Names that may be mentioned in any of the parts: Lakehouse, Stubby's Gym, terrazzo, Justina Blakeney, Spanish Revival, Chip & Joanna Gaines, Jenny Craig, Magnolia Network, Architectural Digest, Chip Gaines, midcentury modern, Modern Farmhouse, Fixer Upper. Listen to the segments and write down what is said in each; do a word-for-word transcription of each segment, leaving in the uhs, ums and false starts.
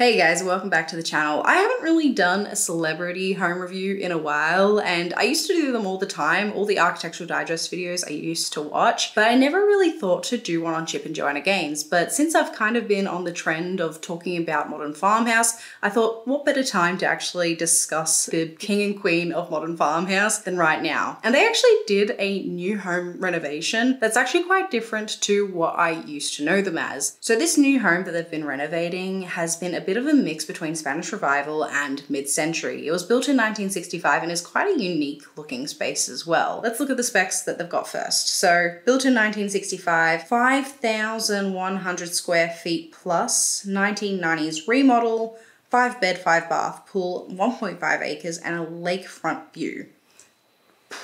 Hey guys, welcome back to the channel. I haven't really done a celebrity home review in a while, and I used to do them all the time, all the Architectural Digest videos I used to watch, but I never really thought to do one on Chip and Joanna Gaines. But since I've kind of been on the trend of talking about Modern Farmhouse, I thought what better time to actually discuss the king and queen of Modern Farmhouse than right now. And they actually did a new home renovation that's actually quite different to what I used to know them as. So this new home that they've been renovating has been a bit of a mix between Spanish Revival and mid-century. It was built in nineteen sixty-five and is quite a unique looking space as well. Let's look at the specs that they've got first. So built in nineteen sixty-five, five thousand one hundred square feet plus, nineteen nineties remodel, five bed, five bath, pool, one point five acres and a lakefront view.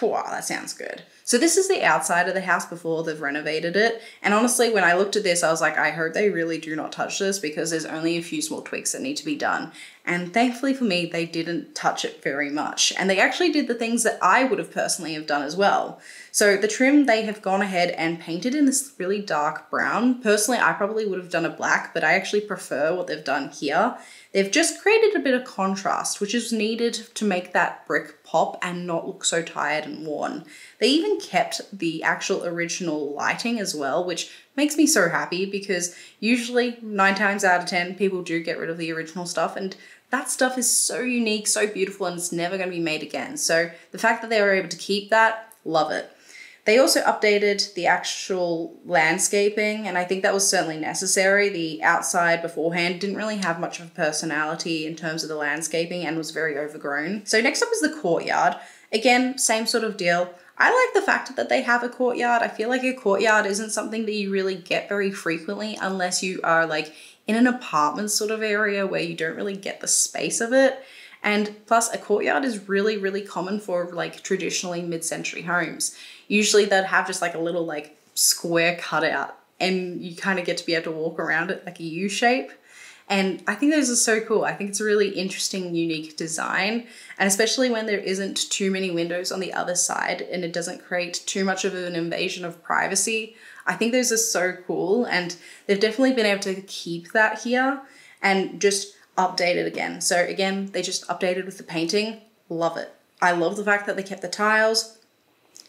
Wow, that sounds good. So this is the outside of the house before they've renovated it. And honestly, when I looked at this, I was like, I hope they really do not touch this because there's only a few small tweaks that need to be done. And thankfully for me, they didn't touch it very much. And they actually did the things that I would have personally have done as well. So the trim, they have gone ahead and painted in this really dark brown. Personally, I probably would have done a black, but I actually prefer what they've done here. They've just created a bit of contrast, which is needed to make that brick pop and not look so tired and worn. They even kept the actual original lighting as well, which makes me so happy because usually nine times out of ten, people do get rid of the original stuff, and that stuff is so unique, so beautiful, and it's never going to be made again. So the fact that they were able to keep that, love it. They also updated the actual landscaping, and I think that was certainly necessary. The outside beforehand didn't really have much of a personality in terms of the landscaping and was very overgrown. So next up is the courtyard. Again, same sort of deal. I like the fact that they have a courtyard. I feel like a courtyard isn't something that you really get very frequently unless you are like in an apartment sort of area where you don't really get the space of it. And plus a courtyard is really, really common for like traditionally mid-century homes. Usually they'd have just like a little like square cutout and you kind of get to be able to walk around it like a U shape. And I think those are so cool. I think it's a really interesting, unique design. And especially when there isn't too many windows on the other side and it doesn't create too much of an invasion of privacy. I think those are so cool. And they've definitely been able to keep that here and just update it again. So again, they just updated with the painting. Love it. I love the fact that they kept the tiles.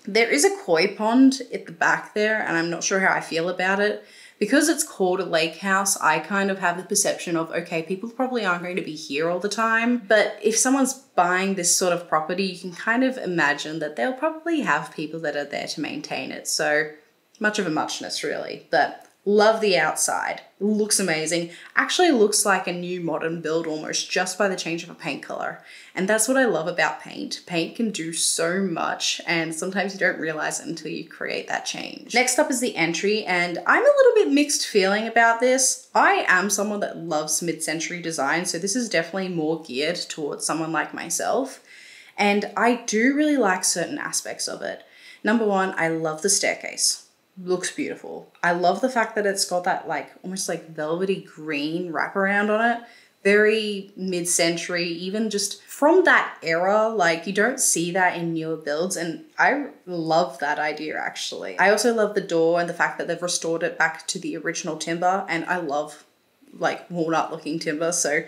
There is a koi pond at the back there, and I'm not sure how I feel about it. Because it's called a lake house, I kind of have the perception of, okay, people probably aren't going to be here all the time. But if someone's buying this sort of property, you can kind of imagine that they'll probably have people that are there to maintain it. So much of a muchness really, but love the outside. It looks amazing. Actually looks like a new modern build almost just by the change of a paint color. And that's what I love about paint. Paint can do so much and sometimes you don't realize it until you create that change. Next up is the entry, and I'm a little bit mixed feeling about this. I am someone that loves mid-century design, so this is definitely more geared towards someone like myself. And I do really like certain aspects of it. Number one, I love the staircase. Looks beautiful. I love the fact that it's got that like almost like velvety green wraparound on it. Very mid-century, even just from that era. Like you don't see that in newer builds, and I love that idea actually. I also love the door and the fact that they've restored it back to the original timber, and I love like walnut looking timber, so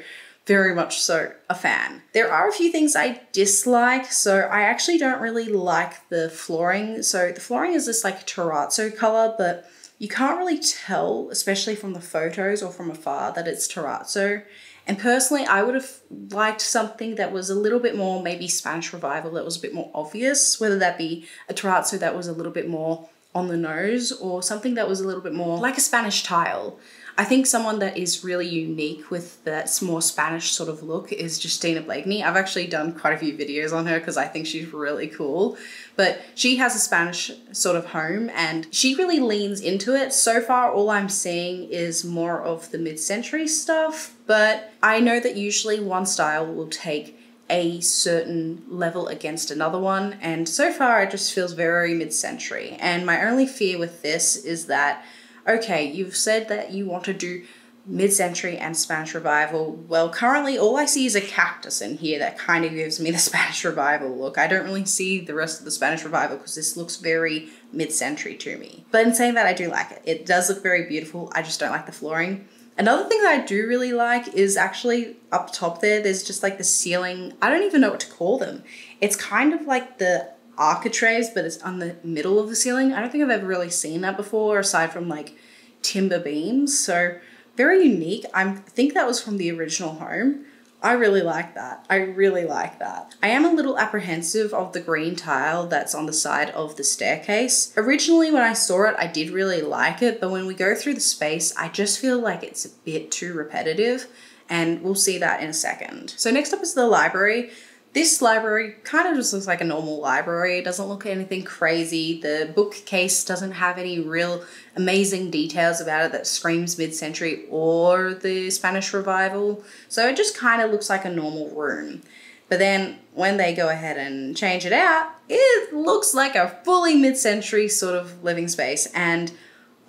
very much so a fan. There are a few things I dislike. So I actually don't really like the flooring. So the flooring is this like terrazzo color, but you can't really tell, especially from the photos or from afar, that it's terrazzo. And personally, I would have liked something that was a little bit more maybe Spanish Revival, that was a bit more obvious, whether that be a terrazzo that was a little bit more on the nose or something that was a little bit more like a Spanish tile. I think someone that is really unique with that more Spanish sort of look is Justina Blakeney. I've actually done quite a few videos on her because I think she's really cool, but she has a Spanish sort of home and she really leans into it. So far, all I'm seeing is more of the mid-century stuff, but I know that usually one style will take a certain level against another one. And so far it just feels very mid-century. And my only fear with this is that, okay, you've said that you want to do mid-century and Spanish Revival. Well, currently all I see is a cactus in here that kind of gives me the Spanish Revival look. I don't really see the rest of the Spanish Revival because this looks very mid-century to me. But in saying that, I do like it. It does look very beautiful. I just don't like the flooring. Another thing that I do really like is actually up top there, there's just like the ceiling. I don't even know what to call them. It's kind of like the architraves, but it's on the middle of the ceiling. I don't think I've ever really seen that before, aside from like timber beams. So very unique. I'm, I think that was from the original home. I really like that. I really like that. I am a little apprehensive of the green tile that's on the side of the staircase. Originally when I saw it, I did really like it, but when we go through the space, I just feel like it's a bit too repetitive, and we'll see that in a second. So next up is the library. This library kind of just looks like a normal library. It doesn't look anything crazy. The bookcase doesn't have any real amazing details about it that screams mid-century or the Spanish Revival. So it just kind of looks like a normal room. But then when they go ahead and change it out, it looks like a fully mid-century sort of living space. And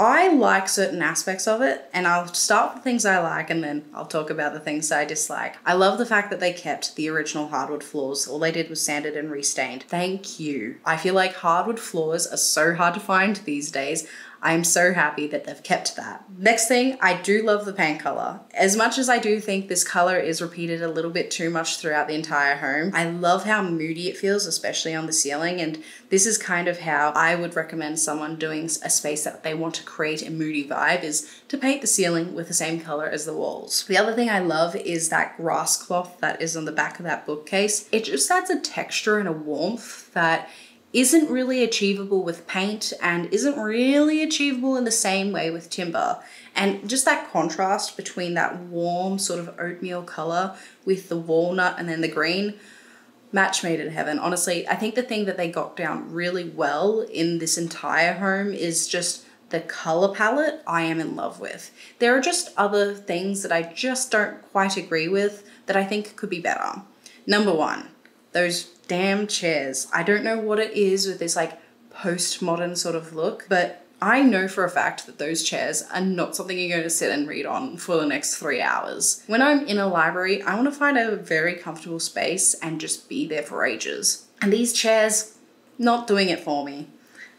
I like certain aspects of it, and I'll start with the things I like and then I'll talk about the things I dislike. I love the fact that they kept the original hardwood floors. All they did was sanded and restained. Thank you. I feel like hardwood floors are so hard to find these days. I'm so happy that they've kept that. Next thing, I do love the paint color. As much as I do think this color is repeated a little bit too much throughout the entire home, I love how moody it feels, especially on the ceiling. And this is kind of how I would recommend someone doing a space that they want to create a moody vibe, is to paint the ceiling with the same color as the walls. The other thing I love is that grass cloth that is on the back of that bookcase. It just adds a texture and a warmth that isn't really achievable with paint and isn't really achievable in the same way with timber. And just that contrast between that warm sort of oatmeal color with the walnut and then the green, match made in heaven. Honestly, I think the thing that they got down really well in this entire home is just the color palette. I am in love with. There are just other things that I just don't quite agree with that I think could be better. Number one, those damn chairs. I don't know what it is with this like postmodern sort of look, but I know for a fact that those chairs are not something you're going to sit and read on for the next three hours. When I'm in a library, I want to find a very comfortable space and just be there for ages. And these chairs, not doing it for me.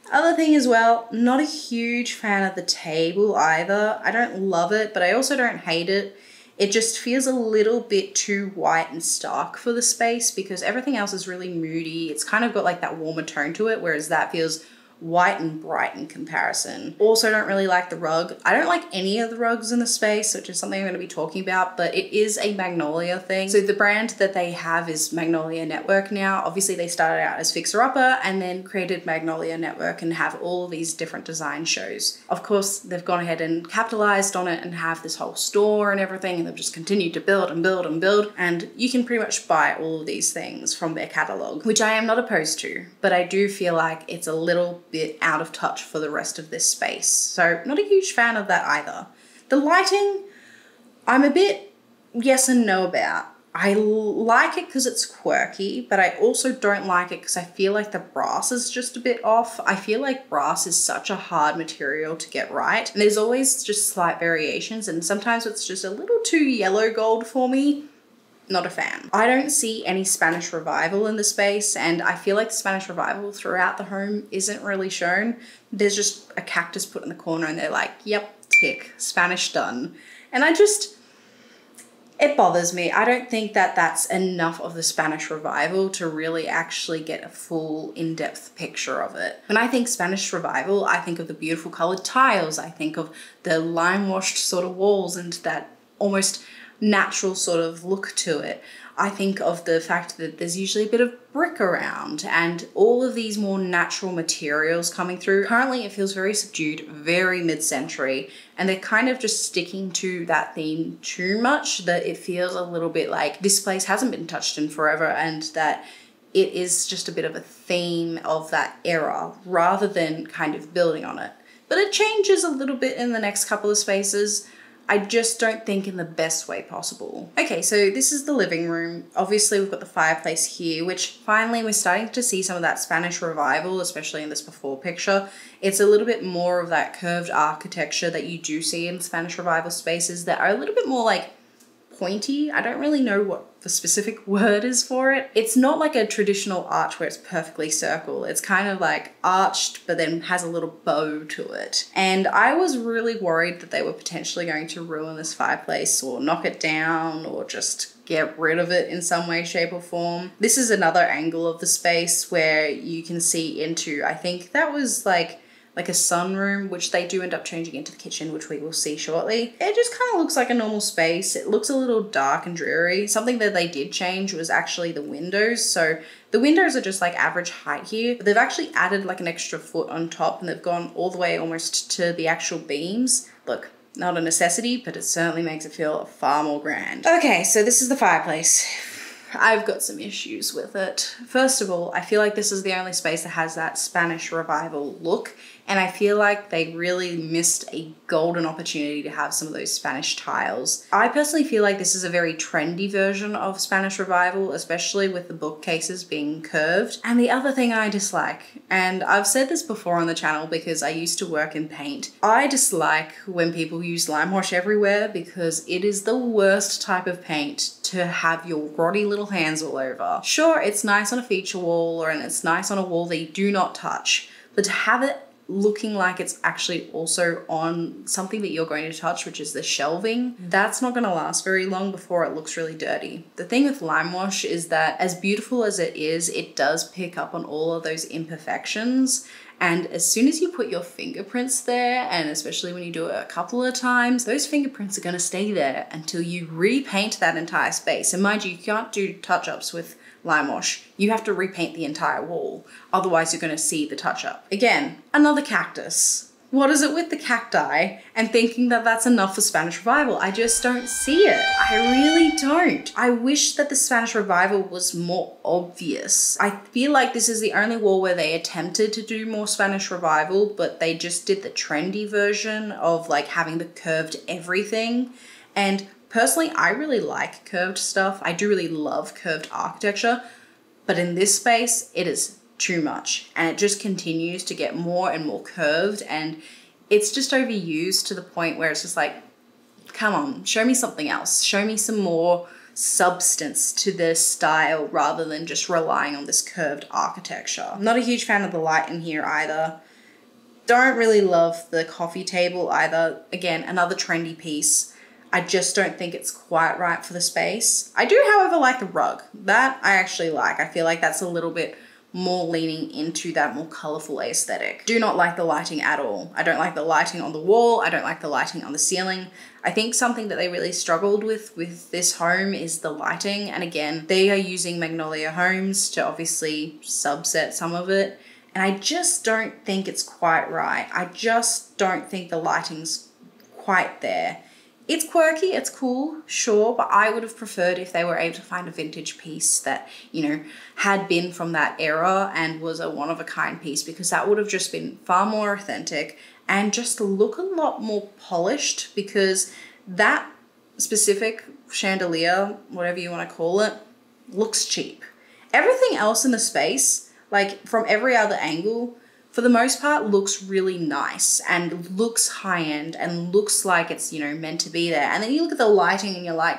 Other thing as well, not a huge fan of the table either. I don't love it, but I also don't hate it. It just feels a little bit too white and stark for the space because everything else is really moody. It's kind of got like that warmer tone to it, whereas that feels white and bright in comparison. Also don't really like the rug. I don't like any of the rugs in the space, which is something I'm going to be talking about, but it is a Magnolia thing. So the brand that they have is Magnolia Network now. Obviously they started out as Fixer Upper and then created Magnolia Network and have all of these different design shows. Of course, they've gone ahead and capitalized on it and have this whole store and everything, and they've just continued to build and build and build. And you can pretty much buy all of these things from their catalog, which I am not opposed to, but I do feel like it's a little bit out of touch for the rest of this space. So not a huge fan of that either. The lighting, I'm a bit yes and no about. I like it because it's quirky, but I also don't like it because I feel like the brass is just a bit off. I feel like brass is such a hard material to get right. And there's always just slight variations, and sometimes it's just a little too yellow gold for me. Not a fan. I don't see any Spanish Revival in the space, and I feel like the Spanish Revival throughout the home isn't really shown. There's just a cactus put in the corner and they're like, yep, tick, Spanish done. And I just, it bothers me. I don't think that that's enough of the Spanish Revival to really actually get a full in-depth picture of it. When I think Spanish Revival, I think of the beautiful colored tiles. I think of the lime-washed sort of walls and that almost natural sort of look to it. I think of the fact that there's usually a bit of brick around and all of these more natural materials coming through. Currently it feels very subdued, very mid-century, and they're kind of just sticking to that theme too much that it feels a little bit like this place hasn't been touched in forever and that it is just a bit of a theme of that era rather than kind of building on it. But it changes a little bit in the next couple of spaces. I just don't think in the best way possible. Okay, so this is the living room. Obviously we've got the fireplace here, which finally we're starting to see some of that Spanish Revival, especially in this before picture. It's a little bit more of that curved architecture that you do see in Spanish Revival spaces that are a little bit more like pointy. I don't really know what the specific word is for it. It's not like a traditional arch where it's perfectly circle. It's kind of like arched, but then has a little bow to it. And I was really worried that they were potentially going to ruin this fireplace or knock it down or just get rid of it in some way, shape or form. This is another angle of the space where you can see into, I think that was like like a sunroom, which they do end up changing into the kitchen, which we will see shortly. It just kind of looks like a normal space. It looks a little dark and dreary. Something that they did change was actually the windows. So the windows are just like average height here, but they've actually added like an extra foot on top and they've gone all the way almost to the actual beams. Look, not a necessity, but it certainly makes it feel far more grand. Okay, so this is the fireplace. I've got some issues with it. First of all, I feel like this is the only space that has that Spanish Revival look, and I feel like they really missed a golden opportunity to have some of those Spanish tiles. I personally feel like this is a very trendy version of Spanish Revival, especially with the bookcases being curved. And the other thing I dislike, and I've said this before on the channel because I used to work in paint, I dislike when people use lime wash everywhere because it is the worst type of paint to have your grotty little hands all over. Sure, it's nice on a feature wall or and it's nice on a wall that you do not touch, but to have it looking like it's actually also on something that you're going to touch, which is the shelving, that's not going to last very long before it looks really dirty. The thing with lime wash is that as beautiful as it is, it does pick up on all of those imperfections. And as soon as you put your fingerprints there, and especially when you do it a couple of times, those fingerprints are going to stay there until you repaint that entire space. And mind you, you can't do touch-ups with lime wash. You have to repaint the entire wall. Otherwise, you're going to see the touch-up. Again, another cactus. What is it with the cacti and thinking that that's enough for Spanish Revival? I just don't see it. I really don't. I wish that the Spanish Revival was more obvious. I feel like this is the only wall where they attempted to do more Spanish Revival, but they just did the trendy version of like having the curved everything. And personally, I really like curved stuff. I do really love curved architecture, but in this space, it is too much, and it just continues to get more and more curved, and it's just overused to the point where it's just like, come on, show me something else, show me some more substance to the style rather than just relying on this curved architecture. I'm not a huge fan of the light in here either. Don't really love the coffee table either. Again, another trendy piece. I just don't think it's quite right for the space. I do, however, like the rug. That I actually like. I feel like that's a little bit more leaning into that more colorful aesthetic. Do not like the lighting at all. I don't like the lighting on the wall. I don't like the lighting on the ceiling. I think something that they really struggled with with this home is the lighting. And again, they are using Magnolia Homes to obviously subset some of it. And I just don't think it's quite right. I just don't think the lighting's quite there. It's quirky, it's cool, sure, but I would have preferred if they were able to find a vintage piece that, you know, had been from that era and was a one-of-a-kind piece, because that would have just been far more authentic and just look a lot more polished, because that specific chandelier, whatever you want to call it, looks cheap. Everything else in the space, like from every other angle, for the most part, looks really nice and looks high-end and looks like it's, you know, meant to be there. And then you look at the lighting and you're like,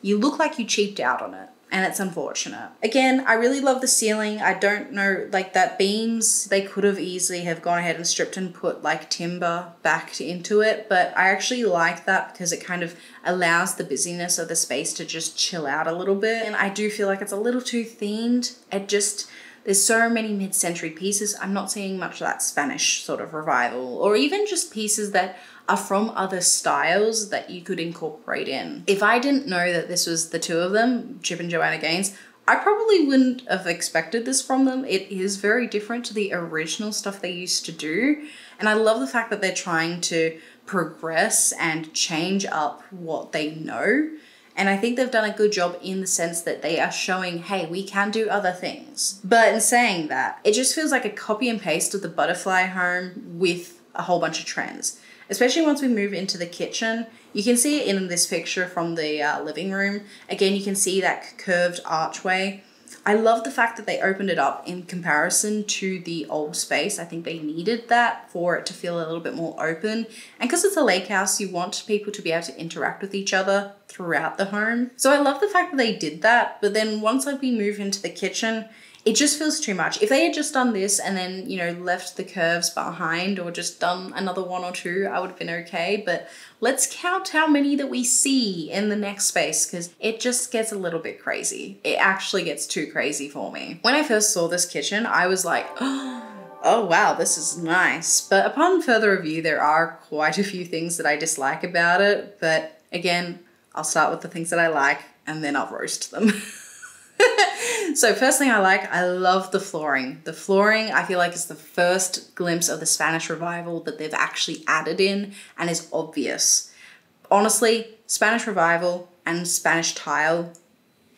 you look like you cheaped out on it. And it's unfortunate. Again, I really love the ceiling. I don't know, like that beams, they could have easily have gone ahead and stripped and put like timber back into it. But I actually like that because it kind of allows the busyness of the space to just chill out a little bit. And I do feel like it's a little too themed. It just... There's so many mid-century pieces. I'm not seeing much of that Spanish sort of revival, or even just pieces that are from other styles that you could incorporate in. If I didn't know that this was the two of them, Chip and Justina Gaines, I probably wouldn't have expected this from them. It is very different to the original stuff they used to do. And I love the fact that they're trying to progress and change up what they know. And I think they've done a good job in the sense that they are showing, hey, we can do other things. But in saying that, it just feels like a copy and paste of the butterfly home with a whole bunch of trends. Especially once we move into the kitchen, you can see it in this picture from the uh, living room. Again, you can see that curved archway. I love the fact that they opened it up in comparison to the old space. I think they needed that for it to feel a little bit more open. And because it's a lake house, you want people to be able to interact with each other throughout the home. So I love the fact that they did that. But then once like we move into the kitchen, it just feels too much. If they had just done this and then, you know, left the curves behind or just done another one or two, I would have been okay. But let's count how many that we see in the next space, because it just gets a little bit crazy. It actually gets too crazy for me. When I first saw this kitchen, I was like, oh, oh wow, this is nice. But upon further review, there are quite a few things that I dislike about it. But again, I'll start with the things that I like and then I'll roast them. So first thing I like, I love the flooring. The flooring, I feel like, is the first glimpse of the Spanish revival that they've actually added in and is obvious. Honestly, Spanish revival and Spanish tile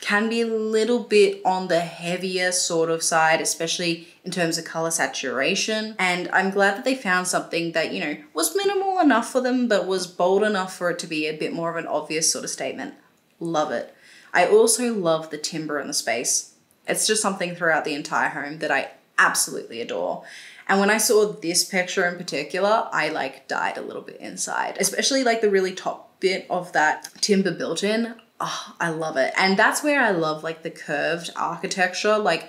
can be a little bit on the heavier sort of side, especially in terms of color saturation. And I'm glad that they found something that, you know, was minimal enough for them, but was bold enough for it to be a bit more of an obvious sort of statement. Love it. I also love the timber in the space. It's just something throughout the entire home that I absolutely adore. And when I saw this picture in particular, I like died a little bit inside, especially like the really top bit of that timber built in. Oh, I love it. And that's where I love like the curved architecture. Like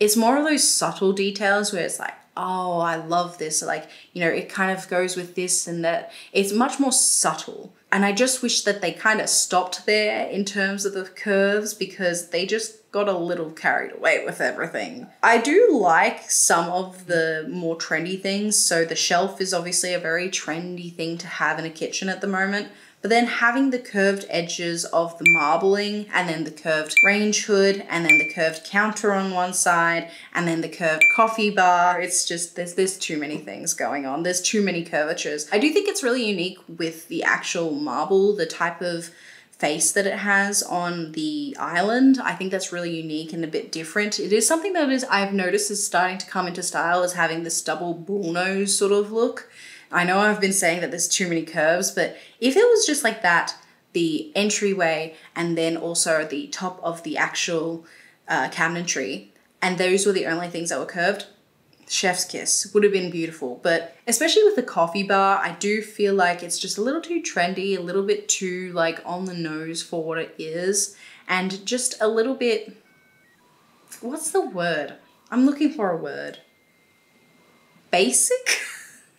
it's more of those subtle details where it's like, oh, I love this. Like, you know, it kind of goes with this and that. It's much more subtle. And I just wish that they kind of stopped there in terms of the curves, because they just got a little carried away with everything. I do like some of the more trendy things. So the shelf is obviously a very trendy thing to have in a kitchen at the moment. But then having the curved edges of the marbling, and then the curved range hood, and then the curved counter on one side, and then the curved coffee bar. It's just, there's, there's too many things going on. There's too many curvatures. I do think it's really unique with the actual marble, the type of face that it has on the island. I think that's really unique and a bit different. It is something that is, I've noticed is starting to come into style, as having this double bull nose sort of look. I know I've been saying that there's too many curves, but if it was just like that, the entryway and then also the top of the actual uh, cabinetry, and those were the only things that were curved, chef's kiss, would have been beautiful. But especially with the coffee bar, I do feel like it's just a little too trendy, a little bit too like on the nose for what it is, and just a little bit, what's the word? I'm looking for a word. Basic?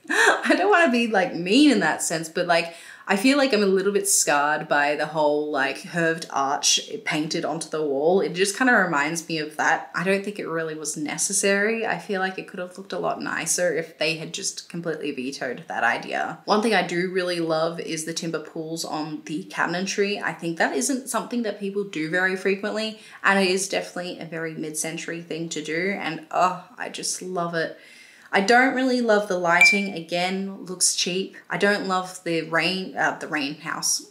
I don't want to be like mean in that sense, but like I feel like I'm a little bit scarred by the whole like curved arch painted onto the wall. It just kind of reminds me of that. I don't think it really was necessary. I feel like it could have looked a lot nicer if they had just completely vetoed that idea. One thing I do really love is the timber pulls on the cabinetry. I think that isn't something that people do very frequently, and it is definitely a very mid-century thing to do, and oh, I just love it. I don't really love the lighting. Again, looks cheap. I don't love the rain, uh, the rain house,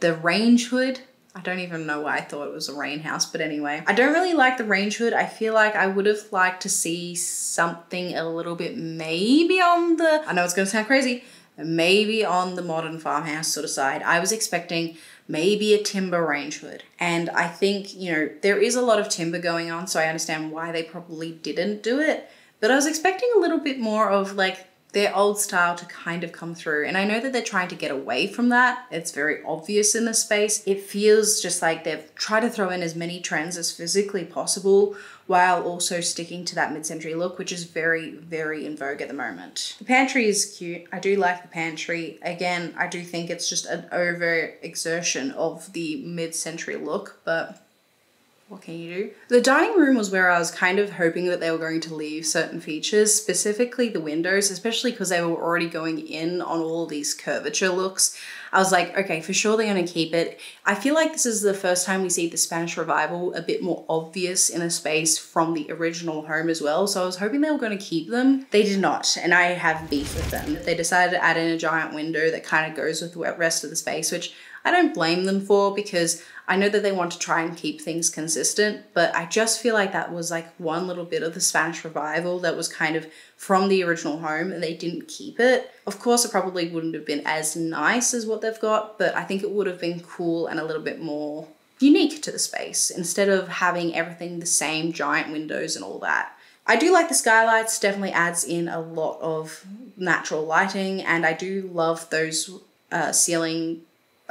the range hood. I don't even know why I thought it was a rain house, but anyway, I don't really like the range hood. I feel like I would have liked to see something a little bit maybe on the, I know it's gonna sound crazy, maybe on the modern farmhouse sort of side. I was expecting maybe a timber range hood. And I think, you know, there is a lot of timber going on, so I understand why they probably didn't do it. But I was expecting a little bit more of like their old style to kind of come through. And I know that they're trying to get away from that. It's very obvious in the space. It feels just like they've tried to throw in as many trends as physically possible, while also sticking to that mid-century look, which is very, very in vogue at the moment. The pantry is cute. I do like the pantry. Again, I do think it's just an over-exertion of the mid-century look, but what can you do? The dining room was where I was kind of hoping that they were going to leave certain features, specifically the windows, especially because they were already going in on all of these curvature looks. I was like, okay, for sure they're going to keep it. I feel like this is the first time we see the Spanish revival a bit more obvious in a space from the original home as well. So I was hoping they were going to keep them. They did not, and I have beef with them. They decided to add in a giant window that kind of goes with the rest of the space, which I don't blame them for, because I know that they want to try and keep things consistent, but I just feel like that was like one little bit of the Spanish revival that was kind of from the original home, and they didn't keep it. Of course, it probably wouldn't have been as nice as what they've got, but I think it would have been cool and a little bit more unique to the space instead of having everything the same, giant windows and all that. I do like the skylights, definitely adds in a lot of natural lighting, and I do love those uh, ceiling,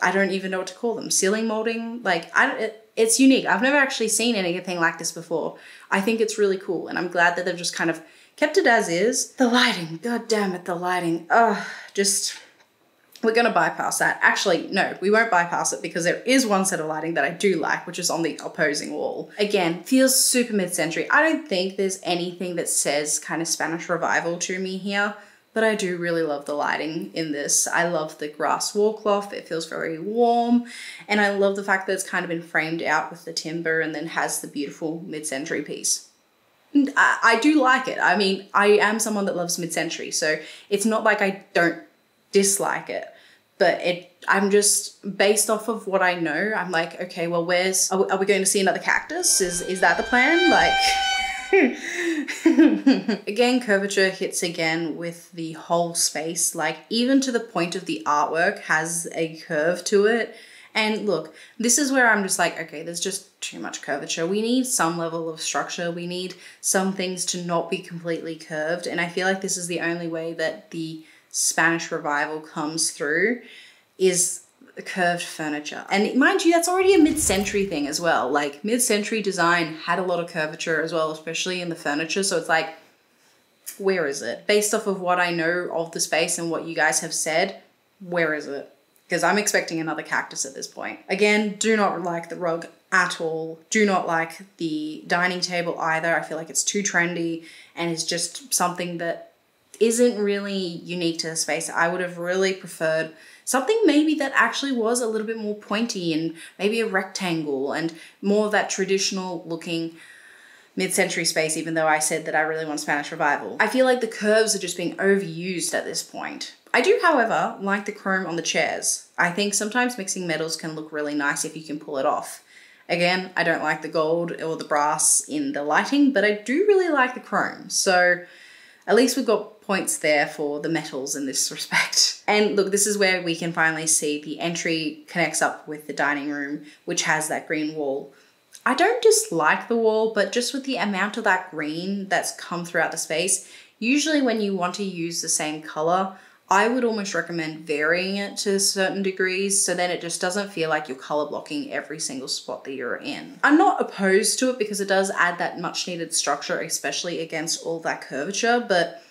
I don't even know what to call them, ceiling molding. Like, I, it, it's unique. I've never actually seen anything like this before. I think it's really cool, and I'm glad that they've just kind of kept it as is. The lighting, god damn it, the lighting. Ugh, just, we're gonna bypass that. Actually, no, we won't bypass it because there is one set of lighting that I do like, which is on the opposing wall. Again, feels super mid-century. I don't think there's anything that says kind of Spanish Revival to me here, but I do really love the lighting in this. I love the grass wall cloth. It feels very warm. And I love the fact that it's kind of been framed out with the timber and then has the beautiful mid-century piece. I, I do like it. I mean, I am someone that loves mid-century, so it's not like I don't dislike it, but it, I'm just, based off of what I know, I'm like, okay, well, where's, are we, are we going to see another cactus? Is, is that the plan? Like, again, curvature hits again with the whole space, like even to the point of the artwork has a curve to it. And look, this is where I'm just like, okay, there's just too much curvature. We need some level of structure. We need some things to not be completely curved. And I feel like this is the only way that the Spanish Revival comes through, is curved furniture. And mind you, that's already a mid-century thing as well. Like, mid-century design had a lot of curvature as well, especially in the furniture. So it's like, where is it? Based off of what I know of the space and what you guys have said, where is it? Because I'm expecting another cactus at this point. Again, do not like the rug at all. Do not like the dining table either. I feel like it's too trendy and it's just something that isn't really unique to the space. I would have really preferred something maybe that actually was a little bit more pointy and maybe a rectangle and more of that traditional looking mid-century space, even though I said that I really want Spanish Revival. I feel like the curves are just being overused at this point. I do, however, like the chrome on the chairs. I think sometimes mixing metals can look really nice if you can pull it off. Again, I don't like the gold or the brass in the lighting, but I do really like the chrome. So at least we've got points there for the metals in this respect. And look, this is where we can finally see the entry connects up with the dining room, which has that green wall. I don't dislike the wall, but just with the amount of that green that's come throughout the space, usually when you want to use the same color, I would almost recommend varying it to certain degrees so then it just doesn't feel like you're color blocking every single spot that you're in. I'm not opposed to it because it does add that much needed structure, especially against all that curvature, but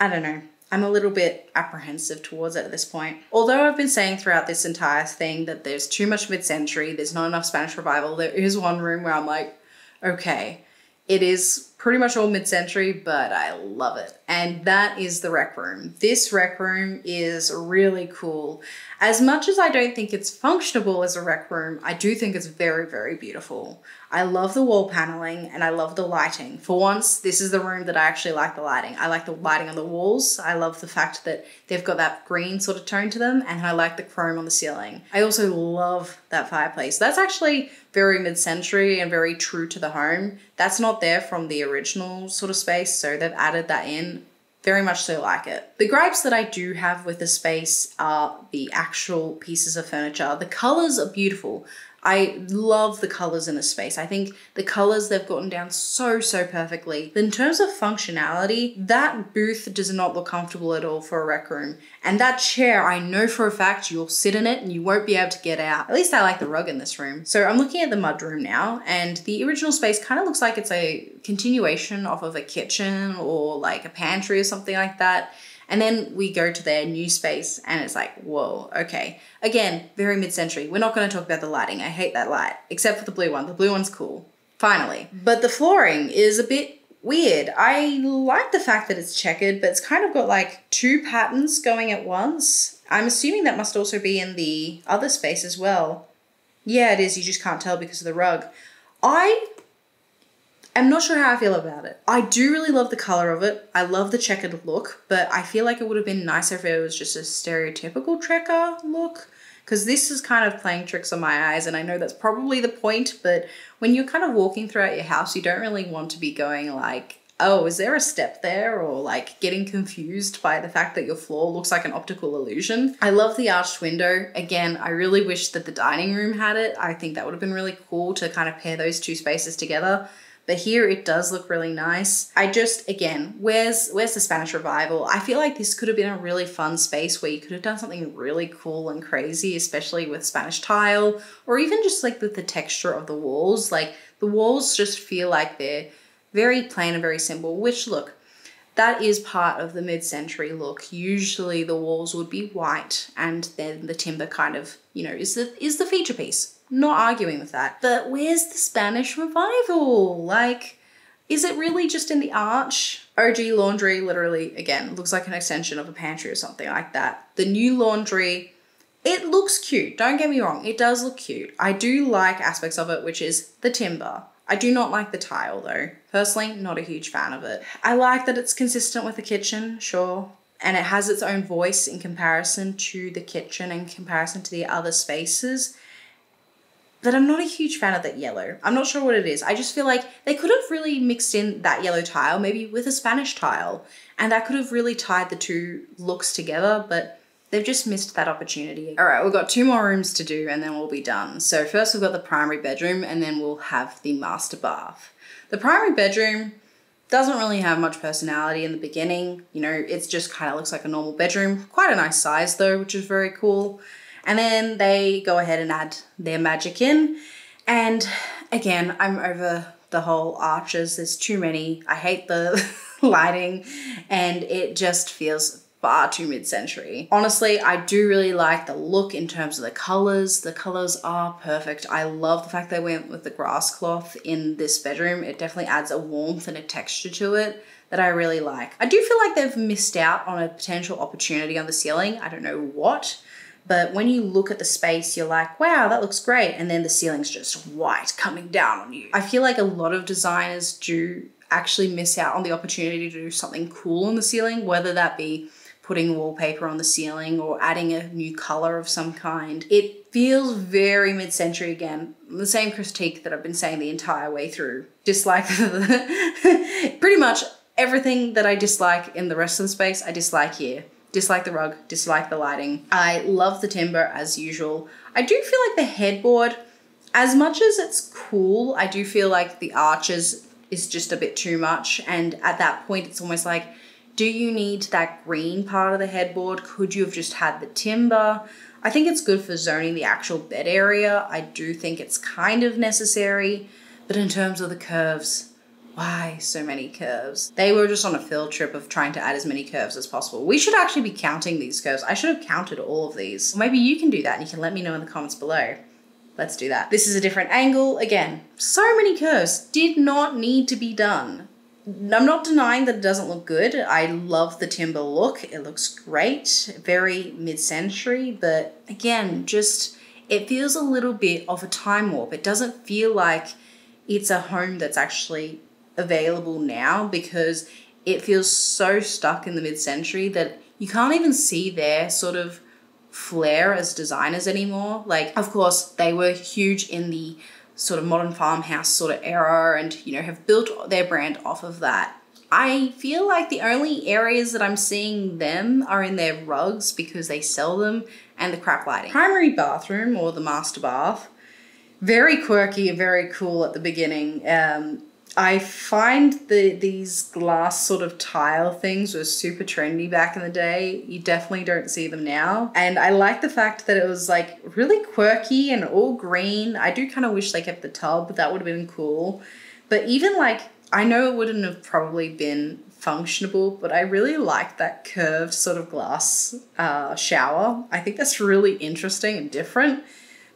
I don't know. I'm a little bit apprehensive towards it at this point. Although I've been saying throughout this entire thing that there's too much mid-century, there's not enough Spanish Revival, there is one room where I'm like, okay, it is pretty much all mid-century, but I love it. And that is the rec room. This rec room is really cool. As much as I don't think it's functional as a rec room, I do think it's very, very beautiful. I love the wall paneling and I love the lighting. For once, this is the room that I actually like the lighting. I like the lighting on the walls. I love the fact that they've got that green sort of tone to them, and I like the chrome on the ceiling. I also love that fireplace. That's actually very mid-century and very true to the home. That's not there from the original original sort of space, so they've added that in. Very much so like it. The gripes that I do have with the space are the actual pieces of furniture. The colors are beautiful. I love the colors in the space. I think the colors they've gotten down so, so perfectly. But in terms of functionality, that booth does not look comfortable at all for a rec room. And that chair, I know for a fact you'll sit in it and you won't be able to get out. At least I like the rug in this room. So I'm looking at the mud room now, and the original space kind of looks like it's a continuation off of a kitchen or like a pantry or something like that. And then we go to their new space and it's like, whoa, okay. Again, very mid-century. We're not gonna talk about the lighting. I hate that light, except for the blue one. The blue one's cool, finally. But the flooring is a bit weird. I like the fact that it's checkered, but it's kind of got like two patterns going at once. I'm assuming that must also be in the other space as well. Yeah, it is. You just can't tell because of the rug. I I'm not sure how I feel about it. I do really love the color of it. I love the checkered look, but I feel like it would have been nicer if it was just a stereotypical checker look, because this is kind of playing tricks on my eyes, and I know that's probably the point, but when you're kind of walking throughout your house, you don't really want to be going like oh, is there a step there? Or like getting confused by the fact that your floor looks like an optical illusion. I love the arched window. Again, I really wish that the dining room had it. I think that would have been really cool to kind of pair those two spaces together. But here it does look really nice. I just, again, where's where's the Spanish Revival? I feel like this could have been a really fun space where you could have done something really cool and crazy, especially with Spanish tile, or even just like with the texture of the walls. Like the walls just feel like they're very plain and very simple, which look, that is part of the mid-century look. Usually the walls would be white and then the timber kind of, you know, is the, is the feature piece. Not arguing with that, but where's the Spanish Revival? Like, is it really just in the arch? O G laundry literally, again, looks like an extension of a pantry or something like that. The new laundry, it looks cute. Don't get me wrong, it does look cute. I do like aspects of it, which is the timber. I do not like the tile though. Personally, not a huge fan of it. I like that it's consistent with the kitchen, sure. And it has its own voice in comparison to the kitchen, in comparison to the other spaces. But I'm not a huge fan of that yellow. I'm not sure what it is. I just feel like they could have really mixed in that yellow tile, maybe with a Spanish tile, and that could have really tied the two looks together, but they've just missed that opportunity. All right, we've got two more rooms to do and then we'll be done. So first we've got the primary bedroom and then we'll have the master bath. The primary bedroom doesn't really have much personality in the beginning. You know, it's just kind of looks like a normal bedroom. Quite a nice size though, which is very cool. And then they go ahead and add their magic in. And again, I'm over the whole arches. There's too many. I hate the lighting and it just feels far too mid-century. Honestly, I do really like the look in terms of the colors. The colors are perfect. I love the fact they went with the grass cloth in this bedroom. It definitely adds a warmth and a texture to it that I really like. I do feel like they've missed out on a potential opportunity on the ceiling. I don't know what. But when you look at the space, you're like, wow, that looks great. And then the ceiling's just white coming down on you. I feel like a lot of designers do actually miss out on the opportunity to do something cool on the ceiling, whether that be putting wallpaper on the ceiling or adding a new color of some kind. It feels very mid-century again. The same critique that I've been saying the entire way through. Dislike pretty much everything that I dislike in the rest of the space, I dislike here. Dislike the rug, dislike the lighting. I love the timber as usual. I do feel like the headboard, as much as it's cool, I do feel like the arches is just a bit too much. And at that point, it's almost like, do you need that green part of the headboard? Could you have just had the timber? I think it's good for zoning the actual bed area. I do think it's kind of necessary, but in terms of the curves, why so many curves? They were just on a field trip of trying to add as many curves as possible. We should actually be counting these curves. I should have counted all of these. Maybe you can do that and you can let me know in the comments below. Let's do that. This is a different angle. Again, so many curves did not need to be done. I'm not denying that it doesn't look good. I love the timber look. It looks great, very mid-century, but again, just, it feels a little bit of a time warp. It doesn't feel like it's a home that's actually available now because it feels so stuck in the mid-century that you can't even see their sort of flair as designers anymore. Like, of course, they were huge in the sort of modern farmhouse sort of era and, you know, have built their brand off of that. I feel like the only areas that I'm seeing them are in their rugs because they sell them and the crap lighting. Primary bathroom or the master bath, very quirky and very cool at the beginning. Um, I find the these glass sort of tile things were super trendy back in the day. You definitely don't see them now. And I like the fact that it was like really quirky and all green. I do kind of wish they kept the tub. That would have been cool. But even like, I know it wouldn't have probably been functional, but I really like that curved sort of glass uh, shower. I think that's really interesting and different.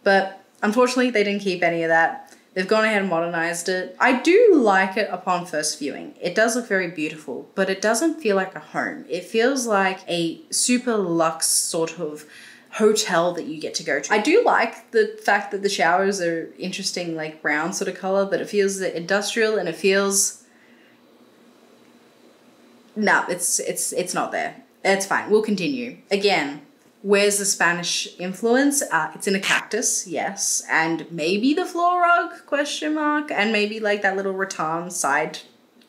But unfortunately, they didn't keep any of that. They've gone ahead and modernized it. I do like it upon first viewing. It does look very beautiful, but it doesn't feel like a home. It feels like a super luxe sort of hotel that you get to go to. I do like the fact that the showers are interesting, like brown sort of color, but it feels industrial and it feels, nah, it's, it's, it's not there. It's fine. We'll continue. Again, where's the Spanish influence? Uh, it's in a cactus, yes. And maybe the floor rug, question mark. And maybe like that little rattan side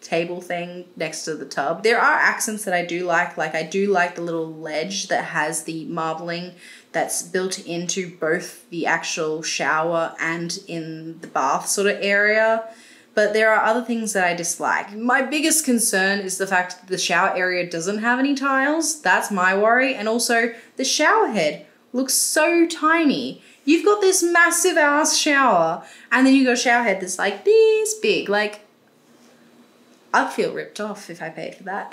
table thing next to the tub. There are accents that I do like. Like I do like the little ledge that has the marbling that's built into both the actual shower and in the bath sort of area. But there are other things that I dislike. My biggest concern is the fact that the shower area doesn't have any tiles. That's my worry. And also the shower head looks so tiny. You've got this massive ass shower and then you got a shower head that's like this big. Like, I'd feel ripped off if I paid for that.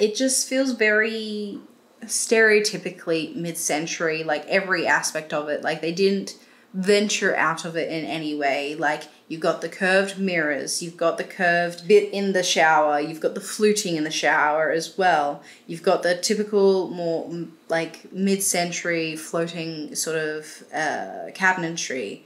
It just feels very stereotypically mid-century, like every aspect of it. Like they didn't venture out of it in any way. Like you've got the curved mirrors, you've got the curved bit in the shower, you've got the fluting in the shower as well. You've got the typical more like mid-century floating sort of uh, cabinetry.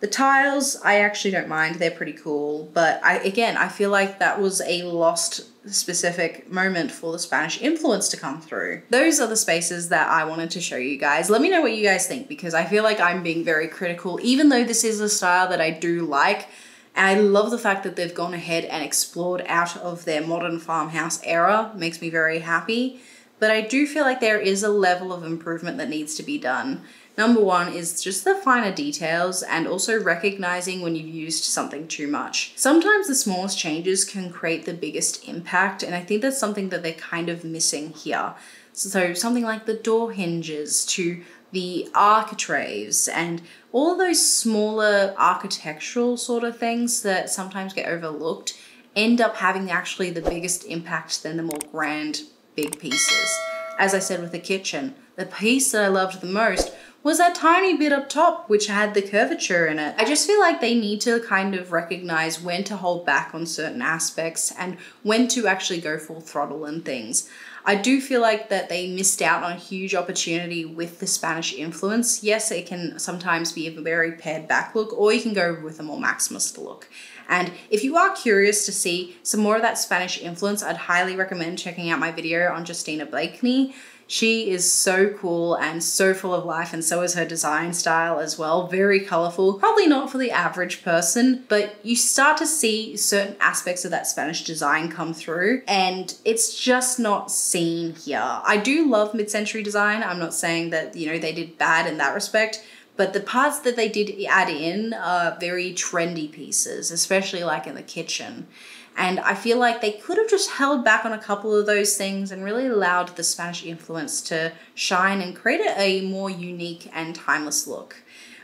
The tiles, I actually don't mind. They're pretty cool. But I, again, I feel like that was a lost specific moment for the Spanish influence to come through. Those are the spaces that I wanted to show you guys. Let me know what you guys think, because I feel like I'm being very critical, even though this is a style that I do like. And I love the fact that they've gone ahead and explored out of their modern farmhouse era. Makes me very happy. But I do feel like there is a level of improvement that needs to be done. Number one is just the finer details and also recognizing when you've used something too much. Sometimes the smallest changes can create the biggest impact, and I think that's something that they're kind of missing here. So something like the door hinges to the architraves and all those smaller architectural sort of things that sometimes get overlooked end up having actually the biggest impact than the more grand big pieces. As I said with the kitchen, the piece that I loved the most was that tiny bit up top which had the curvature in it. I just feel like they need to kind of recognize when to hold back on certain aspects and when to actually go full throttle and things. I do feel like that they missed out on a huge opportunity with the Spanish influence. Yes, it can sometimes be a very pared back look, or you can go with a more maximalist look. And if you are curious to see some more of that Spanish influence, I'd highly recommend checking out my video on Justina Blakeney. She is so cool and so full of life, and so is her design style as well. Very colorful, probably not for the average person, but you start to see certain aspects of that Spanish design come through, and it's just not seen here. I do love mid-century design. I'm not saying that, you know, they did bad in that respect, but the parts that they did add in are very trendy pieces, especially like in the kitchen. And I feel like they could have just held back on a couple of those things and really allowed the Spanish influence to shine and create a more unique and timeless look.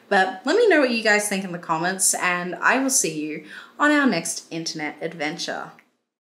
But let me know what you guys think in the comments, and I will see you on our next internet adventure.